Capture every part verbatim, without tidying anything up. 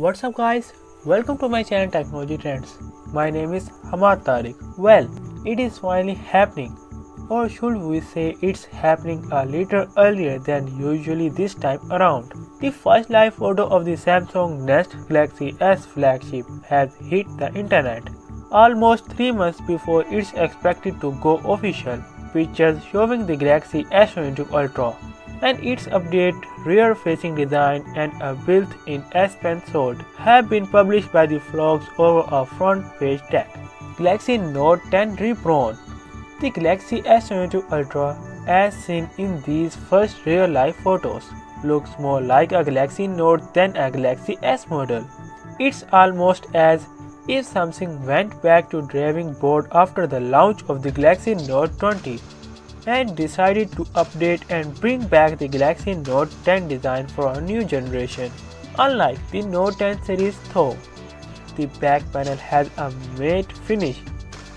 What's up guys, welcome to my channel Technology Trends. My name is Hamad Tariq. Well, it is finally happening, or should we say it's happening a little earlier than usually this time around. The first live photo of the Samsung Nest Galaxy S flagship has hit the internet, almost three months before it's expected to go official. Pictures showing the Galaxy S twenty-two Ultra and its updated rear-facing design and a built-in S Pen sword have been published by the vlogs over a FrontPageTech. Galaxy Note ten reborn. The Galaxy S twenty-two Ultra, as seen in these first real-life photos, looks more like a Galaxy Note than a Galaxy S model. It's almost as if Samsung went back to drawing board after the launch of the Galaxy Note twenty and decided to update and bring back the Galaxy Note ten design for a new generation. Unlike the Note ten series though, the back panel has a matte finish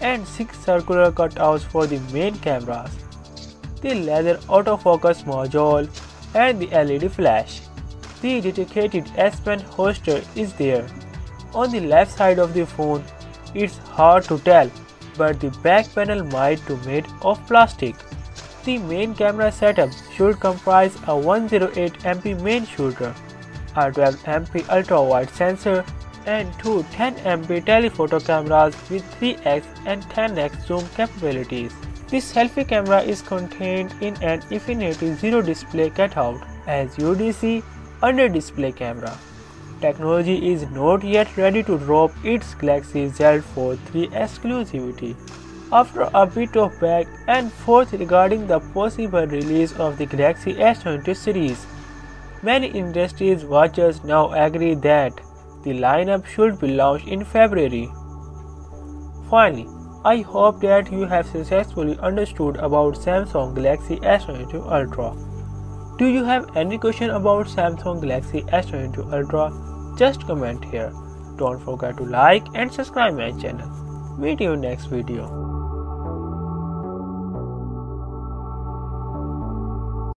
and six circular cutouts for the main cameras, the leather autofocus module and the L E D flash. The dedicated S Pen holster is there. On the left side of the phone, it's hard to tell, but the back panel might be made of plastic. The main camera setup should comprise a one oh eight megapixel main shooter, a twelve megapixel ultra-wide sensor, and two ten megapixel telephoto cameras with three X and ten X zoom capabilities. The selfie camera is contained in an Infinity-O display cutout as U D C under-display camera. Technology is not yet ready to drop its Galaxy Z Fold three exclusivity. After a bit of back and forth regarding the possible release of the Galaxy S twenty series, many industry watchers now agree that the lineup should be launched in February. Finally, I hope that you have successfully understood about Samsung Galaxy S twenty-two Ultra. Do you have any question about Samsung Galaxy S twenty-two Ultra? Just comment here. Don't forget to like and subscribe my channel. Meet you next video.